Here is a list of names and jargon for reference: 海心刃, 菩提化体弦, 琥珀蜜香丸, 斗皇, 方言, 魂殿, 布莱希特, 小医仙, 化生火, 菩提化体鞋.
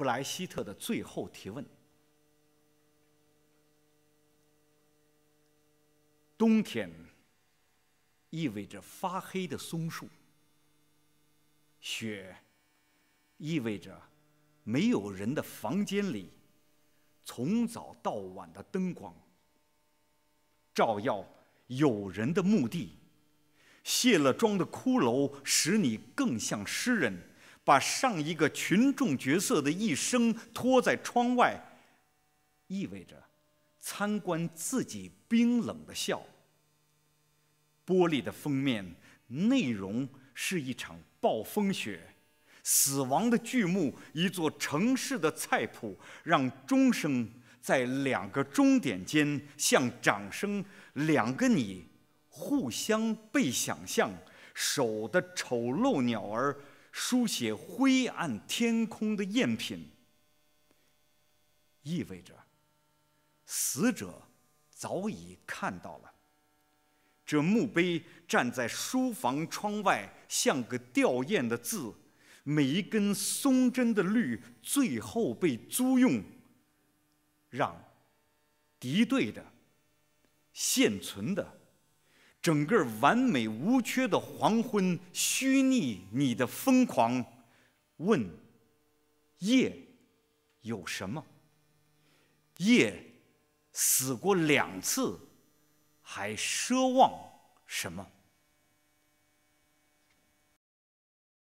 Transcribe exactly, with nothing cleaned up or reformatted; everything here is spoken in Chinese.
布莱希特的最后提问。冬天意味着发黑的松树，雪意味着没有人的房间里，从早到晚的灯光照耀有人的墓地。卸了妆的骷髅使你更像诗人，把上一个群众角色的一生拖在窗外，意味着参观自己冰冷的笑。玻璃的封面内容是一场暴风雪，死亡的剧目，一座城市的菜谱，让钟声在两个钟点间像掌声，两个你互相被想象。手的丑陋鸟儿书写灰暗天空的赝品，意味着死者早已看到了。这墓碑站在书房窗外，像个吊唁的字，每一根松针的绿最后被租用，让敌对的、现存的、整个完美无缺的黄昏虚拟你的疯狂。问夜有什么？夜死过两次，还奢望什么？